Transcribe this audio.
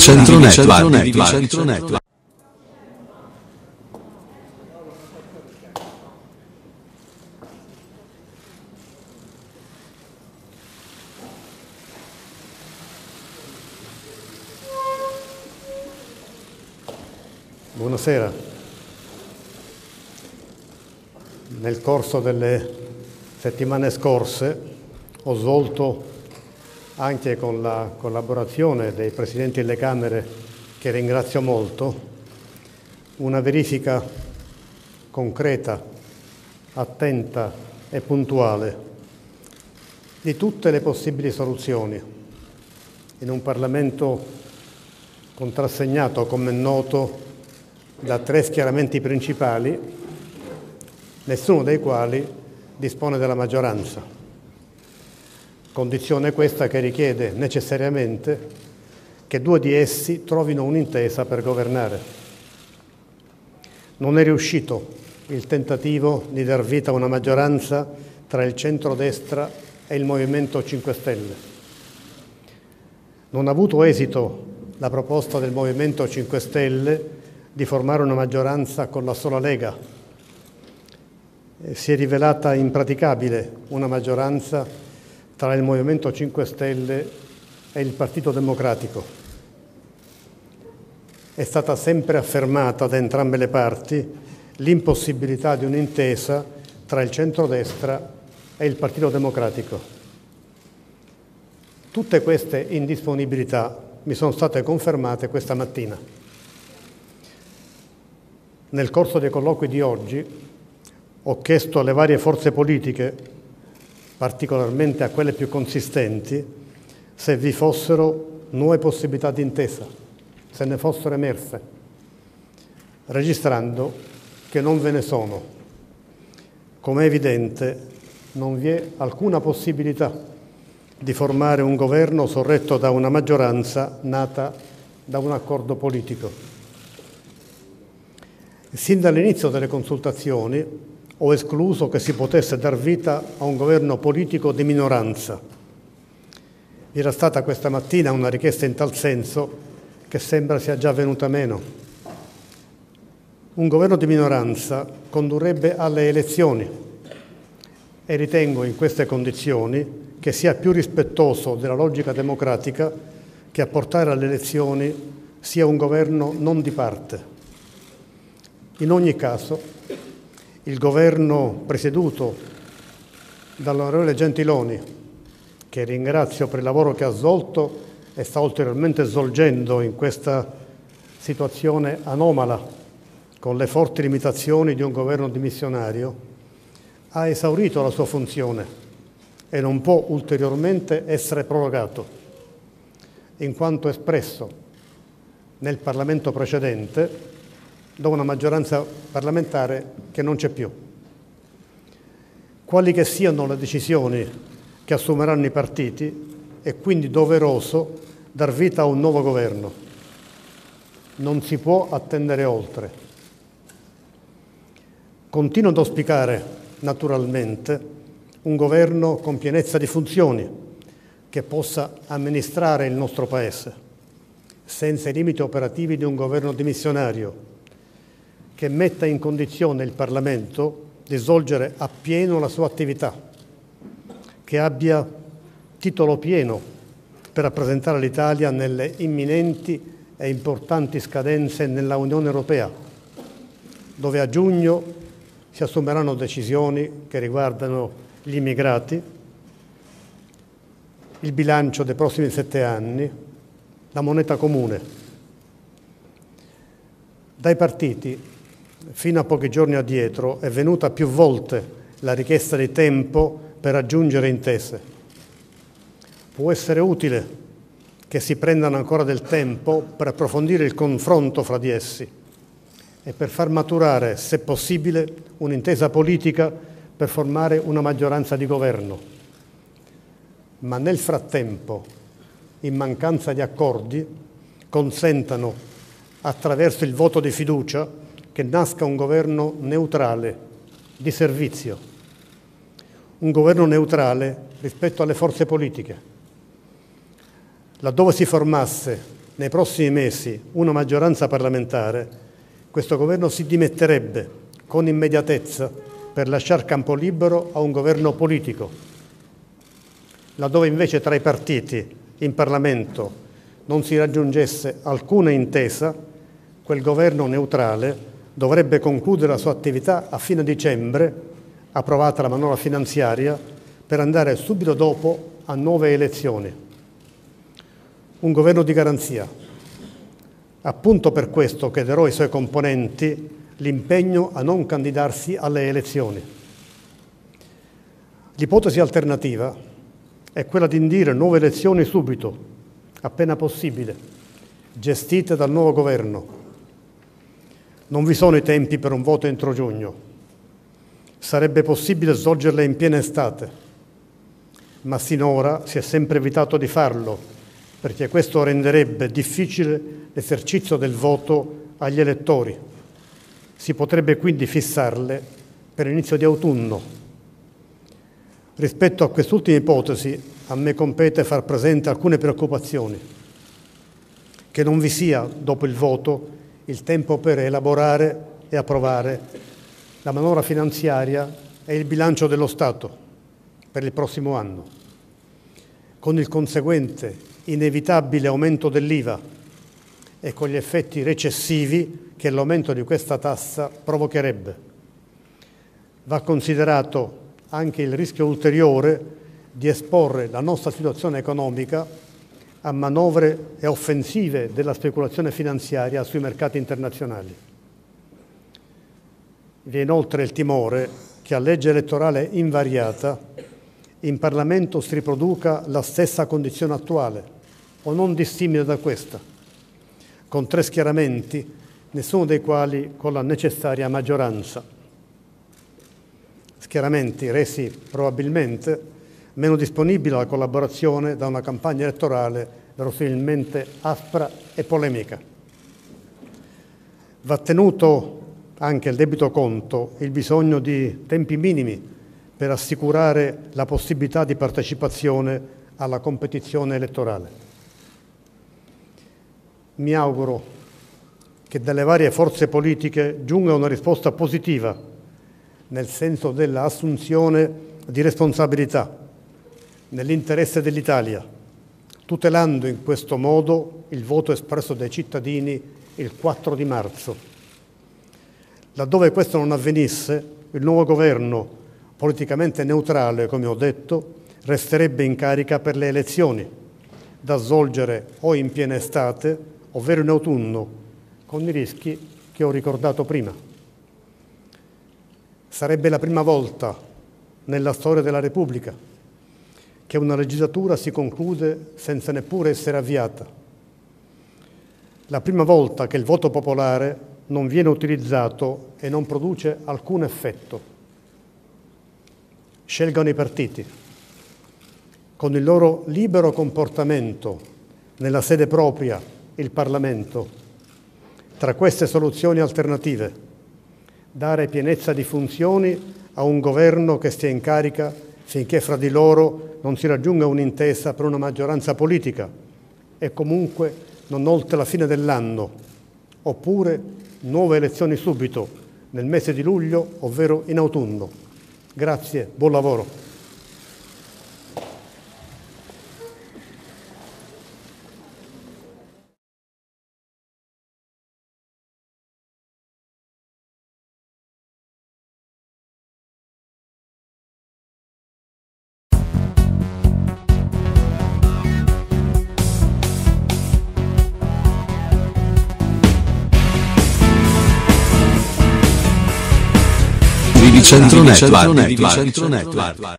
ViViCentro Network. Buonasera. Nel corso delle settimane scorse ho svolto, anche con la collaborazione dei Presidenti delle Camere, che ringrazio molto, una verifica concreta, attenta e puntuale di tutte le possibili soluzioni in un Parlamento contrassegnato, come è noto, da tre schieramenti principali, nessuno dei quali dispone della maggioranza. Condizione questa che richiede necessariamente che due di essi trovino un'intesa per governare. Non è riuscito il tentativo di dar vita a una maggioranza tra il centrodestra e il Movimento 5 Stelle. Non ha avuto esito la proposta del Movimento 5 Stelle di formare una maggioranza con la sola Lega. Si è rivelata impraticabile una maggioranza tra il Movimento 5 Stelle e il Partito Democratico. È stata sempre affermata da entrambe le parti l'impossibilità di un'intesa tra il centrodestra e il Partito Democratico. Tutte queste indisponibilità mi sono state confermate questa mattina. Nel corso dei colloqui di oggi ho chiesto alle varie forze politiche, particolarmente a quelle più consistenti, se vi fossero nuove possibilità di intesa, se ne fossero emerse, registrando che non ve ne sono. Come è evidente, non vi è alcuna possibilità di formare un governo sorretto da una maggioranza nata da un accordo politico. Sin dall'inizio delle consultazioni ho escluso che si potesse dar vita a un governo politico di minoranza. Era stata questa mattina una richiesta in tal senso che sembra sia già venuta meno. Un governo di minoranza condurrebbe alle elezioni e ritengo in queste condizioni che sia più rispettoso della logica democratica che a portare alle elezioni sia un governo non di parte. In ogni caso, il governo presieduto dall'onorevole Gentiloni, che ringrazio per il lavoro che ha svolto e sta ulteriormente svolgendo in questa situazione anomala, con le forti limitazioni di un governo dimissionario, ha esaurito la sua funzione e non può ulteriormente essere prorogato, in quanto espresso nel Parlamento precedente da una maggioranza parlamentare che non c'è più. Quali che siano le decisioni che assumeranno i partiti, è quindi doveroso dar vita a un nuovo governo. Non si può attendere oltre. Continuo ad auspicare, naturalmente, un governo con pienezza di funzioni che possa amministrare il nostro Paese, senza i limiti operativi di un governo dimissionario, che metta in condizione il Parlamento di svolgere appieno la sua attività, che abbia titolo pieno per rappresentare l'Italia nelle imminenti e importanti scadenze nella Unione Europea, dove a giugno si assumeranno decisioni che riguardano gli immigrati, il bilancio dei prossimi 7 anni, la moneta comune. Dai partiti fino a pochi giorni addietro è venuta più volte la richiesta di tempo per raggiungere intese. Può essere utile che si prendano ancora del tempo per approfondire il confronto fra di essi e per far maturare, se possibile, un'intesa politica per formare una maggioranza di governo. Ma nel frattempo, in mancanza di accordi, consentano, attraverso il voto di fiducia, che nasca un governo neutrale, di servizio, un governo neutrale rispetto alle forze politiche. Laddove si formasse nei prossimi mesi una maggioranza parlamentare, questo governo si dimetterebbe con immediatezza per lasciar campo libero a un governo politico, laddove invece tra i partiti in Parlamento non si raggiungesse alcuna intesa, quel governo neutrale dovrebbe concludere la sua attività a fine dicembre, approvata la manovra finanziaria, per andare subito dopo a nuove elezioni. Un governo di garanzia. Appunto per questo chiederò ai suoi componenti l'impegno a non candidarsi alle elezioni. L'ipotesi alternativa è quella di indire nuove elezioni subito, appena possibile, gestite dal nuovo governo. Non vi sono i tempi per un voto entro giugno. Sarebbe possibile svolgerle in piena estate, ma sinora si è sempre evitato di farlo, perché questo renderebbe difficile l'esercizio del voto agli elettori. Si potrebbe quindi fissarle per l'inizio di autunno. Rispetto a quest'ultima ipotesi, a me compete far presente alcune preoccupazioni. Che non vi sia, dopo il voto, il tempo per elaborare e approvare la manovra finanziaria e il bilancio dello Stato per il prossimo anno, con il conseguente inevitabile aumento dell'IVA e con gli effetti recessivi che l'aumento di questa tassa provocherebbe. Va considerato anche il rischio ulteriore di esporre la nostra situazione economica a manovre e offensive della speculazione finanziaria sui mercati internazionali. Vi è inoltre il timore che a legge elettorale invariata in Parlamento si riproduca la stessa condizione attuale, o non dissimile da questa, con tre schieramenti, nessuno dei quali con la necessaria maggioranza. Schieramenti resi probabilmente meno disponibili alla collaborazione da una campagna elettorale verosimilmente aspra e polemica. Va tenuto anche il debito conto, il bisogno di tempi minimi per assicurare la possibilità di partecipazione alla competizione elettorale. Mi auguro che dalle varie forze politiche giunga una risposta positiva, nel senso dell'assunzione di responsabilità, nell'interesse dell'Italia, tutelando in questo modo il voto espresso dai cittadini il 4 di marzo. Laddove questo non avvenisse, il nuovo governo, politicamente neutrale, come ho detto, resterebbe in carica per le elezioni, da svolgere o in piena estate, ovvero in autunno, con i rischi che ho ricordato prima. Sarebbe la prima volta nella storia della Repubblica che una legislatura si conclude senza neppure essere avviata. La prima volta che il voto popolare non viene utilizzato e non produce alcun effetto. Scelgano i partiti, con il loro libero comportamento, nella sede propria, il Parlamento, tra queste soluzioni alternative, dare pienezza di funzioni a un governo che stia in carica finché fra di loro non si raggiunga un'intesa per una maggioranza politica e comunque non oltre la fine dell'anno, oppure nuove elezioni subito, nel mese di luglio, ovvero in autunno. Grazie, buon lavoro. ViViCentro Network.